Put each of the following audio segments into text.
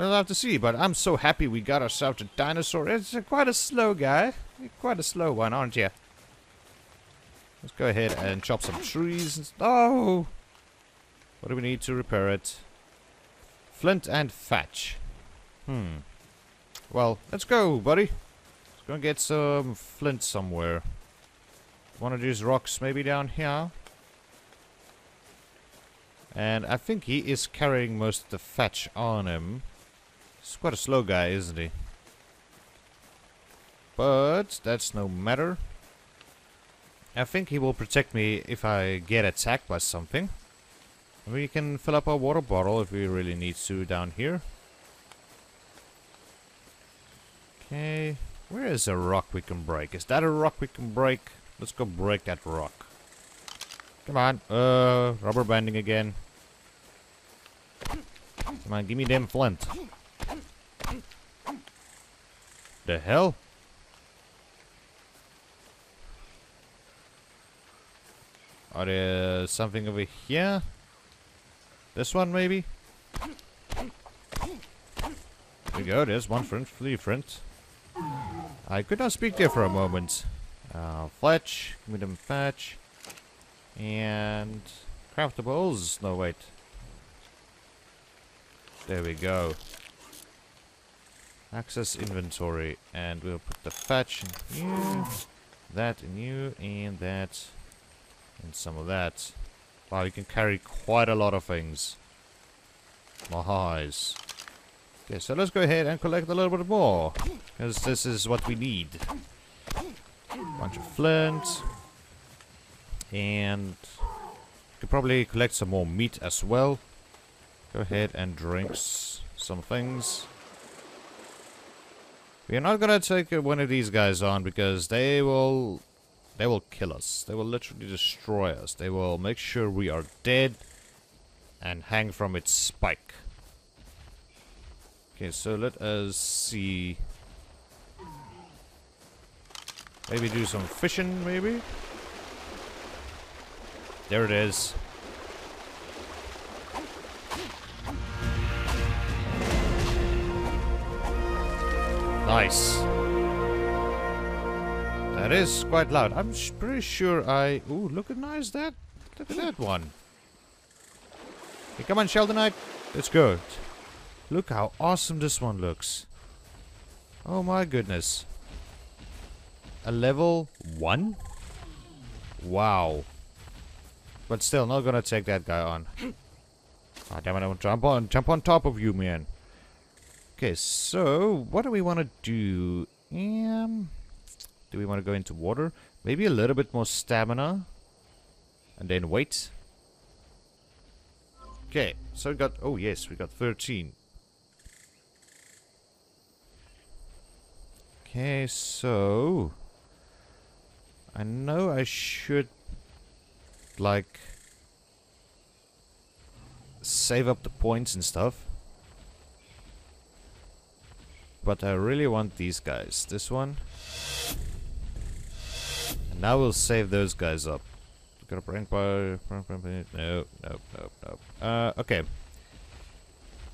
We'll have to see, but I'm so happy we got ourselves a dinosaur. It's quite a slow guy. You're quite a slow one, aren't you? Let's go ahead and chop some trees. Oh! What do we need to repair it? Flint and thatch. Well, let's go, buddy. Let's go and get some flint somewhere. One of these rocks maybe down here. And I think he is carrying most of the thatch on him. He's quite a slow guy, isn't he? But that's no matter. I think he will protect me if I get attacked by something. We can fill up our water bottle if we really need to down here. Okay, where is a rock we can break? Is that a rock we can break? Let's go break that rock. Come on, rubber banding again. Come on, give me them flint. The hell? Are there something over here? This one maybe? There we go, there's one friend, three friends. I could not speak there for a moment. Fletch, give me them thatch. And craftables, no wait. There we go. Access inventory, and we'll put the thatch in here, that in you, and that, and some of that. Wow, you can carry quite a lot of things. My eyes. Okay, so let's go ahead and collect a little bit more, because this is what we need. Bunch of flint, and you could probably collect some more meat as well. Go ahead and drink some things. We are not gonna take one of these guys on because they will kill us. They will literally destroy us. They will make sure we are dead and hang from its spike. Okay, so let us see. Maybe do some fishing, maybe? There it is. Nice. That is quite loud. I'm pretty sure I... Ooh, look at nice that. Look at that one. Hey, come on, Sheldonite. Let's go. Look how awesome this one looks. Oh my goodness. A level 1? Wow. But still, not gonna take that guy on. Ah, damn it, I want to jump on top of you, man. Okay, so, what do we want to do? Do we want to go into water? Maybe a little bit more stamina. And then wait. Okay, so we got... Oh yes, we got 13. Okay, so... I know I should... like... save up the points and stuff. But I really want these guys. This one... Now we'll save those guys up. Got a rank by... No, no, no, no. Okay.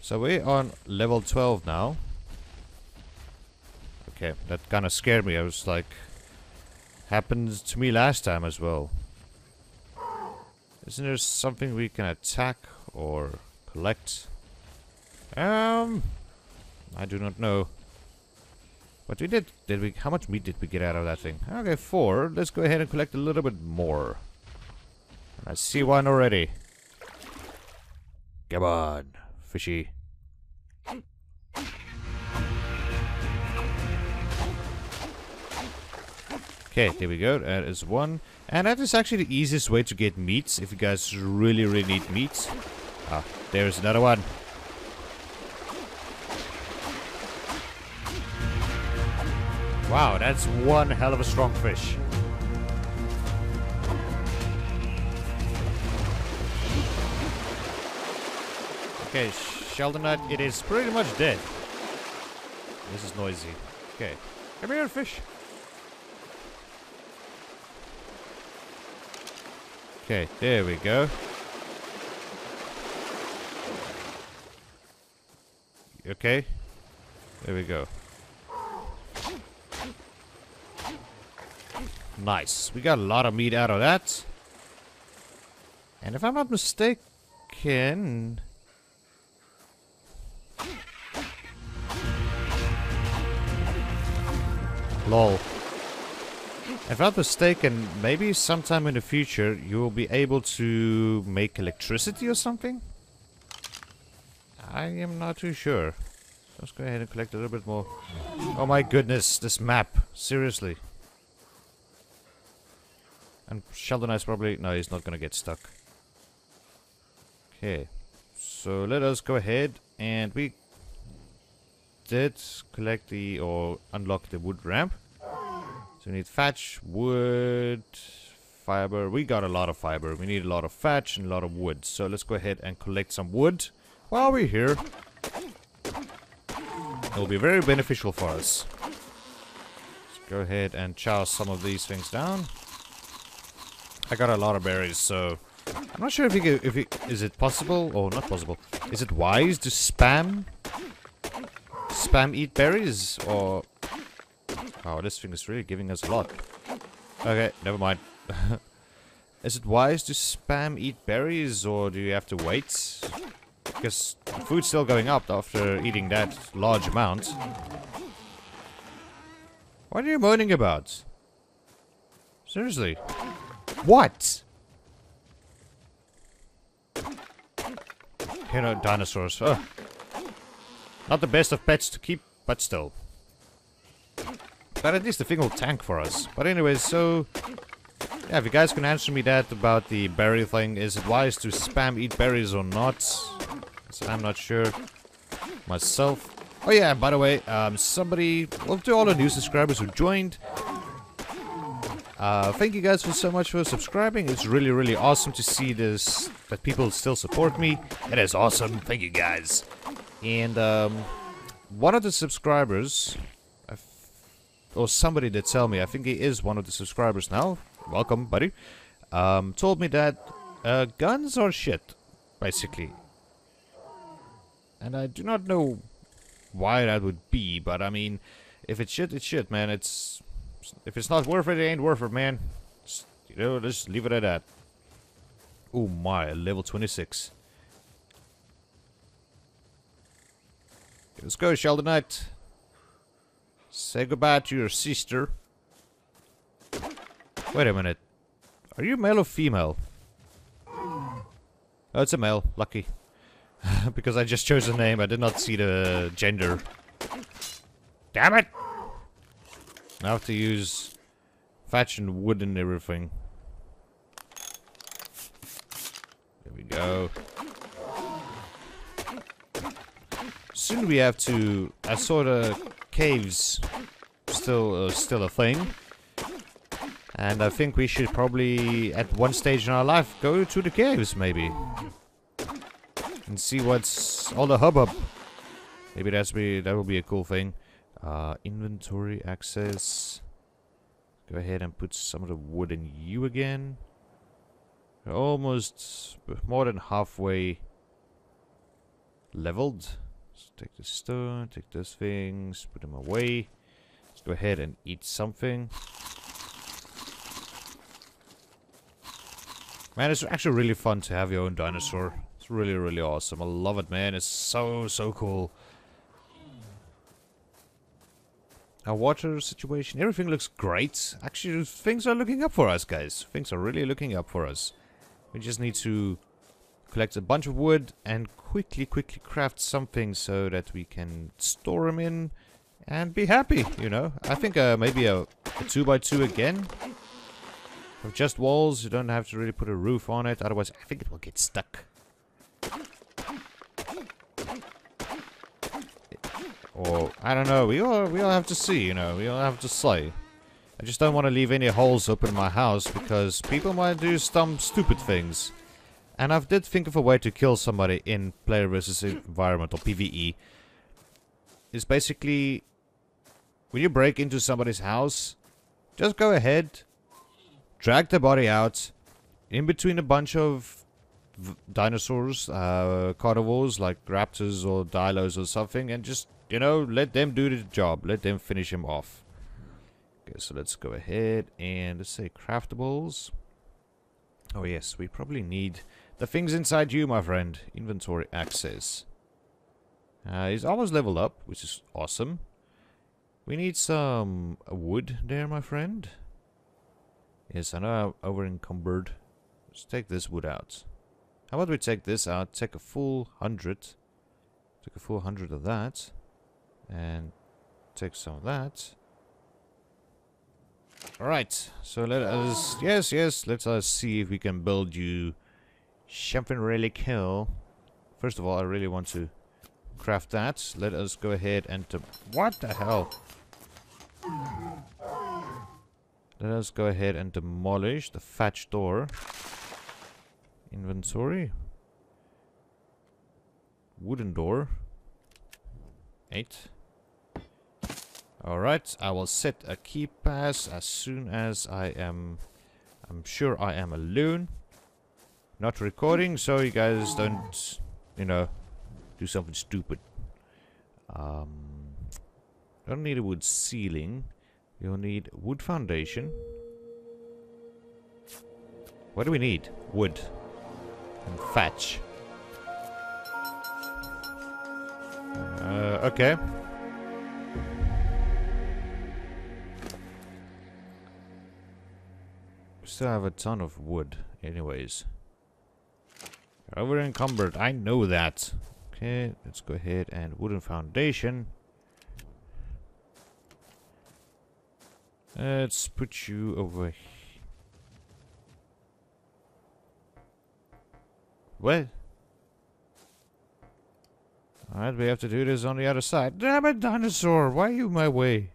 So we're on level 12 now. Okay, that kind of scared me. I was like... Happened to me last time as well. Isn't there something we can attack or collect? I do not know. But we did we, how much meat did we get out of that thing? Okay, 4. Let's go ahead and collect a little bit more. And I see one already. Come on, fishy. Okay, there we go. That is one. And that is actually the easiest way to get meats, if you guys really, really need meats. Ah, there's another one. Wow, that's one hell of a strong fish. Okay, Sheldonite, it is pretty much dead. This is noisy. Okay, come here, fish. Okay, there we go. okay? There we go. Nice. We got a lot of meat out of that. And if I'm not mistaken... lol. If I'm not mistaken, maybe sometime in the future you will be able to make electricity or something? I am not too sure. Let's go ahead and collect a little bit more. Oh my goodness, this map. Seriously. And Sheldonite's probably... no, he's not gonna get stuck. Okay. So let us go ahead and we... did collect the... or unlock the wood ramp. So we need thatch, wood, fiber. We got a lot of fiber. We need a lot of thatch and a lot of wood. So let's go ahead and collect some wood while we're here. It'll be very beneficial for us. Let's go ahead and chow some of these things down. I got a lot of berries, so I'm not sure if is it possible or not possible. Is it wise to spam eat berries or? Wow, this thing is really giving us a lot. Okay, never mind. Is it wise to spam eat berries or do you have to wait? Because food's still going up after eating that large amount. What are you moaning about? Seriously. What? You know, dinosaurs. Oh. Not the best of pets to keep, but still. But at least the thing will tank for us. But anyways, so... yeah, if you guys can answer me that about the berry thing. Is it wise to spam eat berries or not? So I'm not sure myself. Oh yeah, by the way, somebody... well, to all the new subscribers who joined... thank you guys for so much for subscribing. It's really, really awesome to see this, that people still support me. It is awesome. Thank you guys. And one of the subscribers, or somebody did tell me, I think he is one of the subscribers now. Welcome, buddy. Told me that guns are shit, basically. And I do not know why that would be, but I mean, if it's shit, it's shit, man. It's... if it's not worth it, it ain't worth it, man. Just, you know, just leave it at that. Oh my, level 26. Let's go, Sheldonite. Say goodbye to your sister. Wait a minute. Are you male or female? Oh, it's a male. Lucky. Because I just chose the name. I did not see the gender. Damn it! I have to use thatch and wood and everything. There we go. Soon we have to... I saw the caves still a thing. And I think we should probably, at one stage in our life, go to the caves, maybe. And see what's all the hubbub. Maybe that will be a cool thing. Inventory access. Go ahead and put some of the wood in you again. We're almost more than halfway leveled. So take this stone, take those things, put them away. Let's go ahead and eat something. Man, it's actually really fun to have your own dinosaur. It's really, really awesome. I love it, man. It's so, so cool. Our water situation, everything looks great. Actually, things are looking up for us, guys. Things are really looking up for us. We just need to collect a bunch of wood and quickly craft something so that we can store them in and be happy, you know. I think maybe a 2x2 again. With just walls, you don't have to really put a roof on it. Otherwise, I think it will get stuck. Or, I don't know, we all have to see, you know, we all have to say. I just don't want to leave any holes open in my house, because people might do some stupid things. And I did think of a way to kill somebody in player versus environment, or PvE. It's basically, when you break into somebody's house, just go ahead, drag the body out, in between a bunch of dinosaurs, carnivores like raptors or dilos or something, and just, you know, let them do the job. Let them finish him off. Okay, so let's go ahead and let's say craftables. Oh yes, we probably need the things inside you, my friend. Inventory access. He's almost leveled up, which is awesome. We need some wood there, my friend. Yes, I know I'm over encumbered. Let's take this wood out. How about we take this out? Take a full 100. Take a full 100 of that. And take some of that. Alright, so let us... Yes, yes, let us see if we can build you something really cool. First of all, I really want to craft that. Let us go ahead and what the hell? Let us go ahead and demolish the thatch door. Inventory. Wooden door. 8. Alright, I will set a key pass as soon as I am... I'm sure I am alone. Not recording, so you guys don't, you know, do something stupid. Don't need a wood ceiling. You'll need wood foundation. What do we need? Wood. And thatch. Okay. We still have a ton of wood, anyways. You're over encumbered, I know that. Okay, let's go ahead and wooden foundation. Let's put you over here. What? Alright, we have to do this on the other side. Damn it, dinosaur! Why are you my way?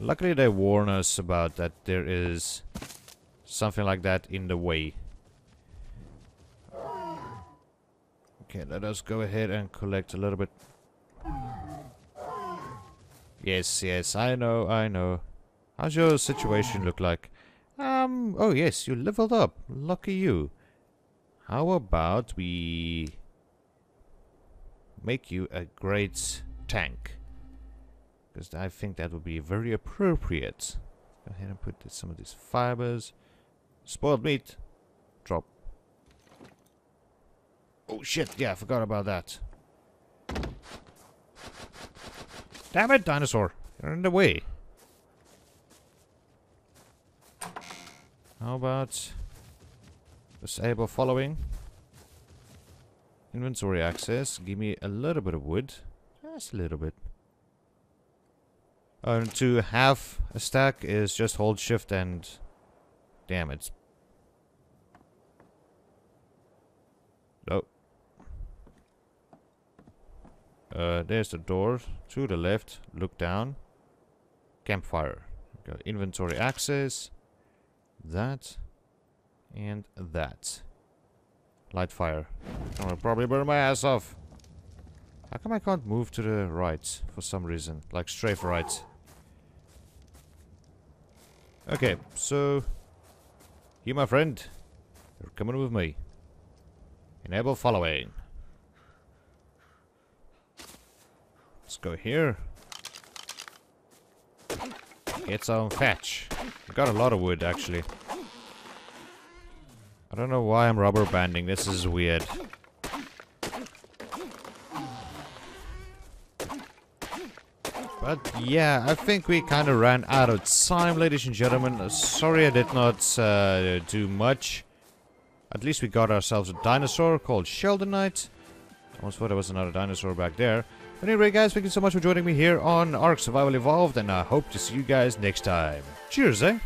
Luckily they warn us about that there is something like that in the way. Okay, let us go ahead and collect a little bit. Yes, yes, I know, I know. How's your situation look like? Oh yes, you leveled up. Lucky you. How about we make you a great tank? Because I think that would be very appropriate. Go ahead and put some of these fibers. Spoiled meat. Drop. Oh shit, yeah, I forgot about that. Damn it, dinosaur! You're in the way. How about disable following? Inventory access. Give me a little bit of wood. Just a little bit. And to have a stack is just hold shift and... Damn it. Nope. There's the door. To the left. Look down. Campfire. Got inventory access. That. And that. Light fire. I'll probably burn my ass off. How come I can't move to the right for some reason? Like strafe right. Okay, so... You, my friend. You're coming with me. Enable following. Let's go here. Get some thatch. I got a lot of wood, actually. I don't know why I'm rubber banding. This is weird. But yeah, I think we kind of ran out of time, ladies and gentlemen. Sorry I did not do much. At least we got ourselves a dinosaur called Sheldonite. Almost thought there was another dinosaur back there. But anyway, guys, thank you so much for joining me here on Ark Survival Evolved, and I hope to see you guys next time. Cheers, eh?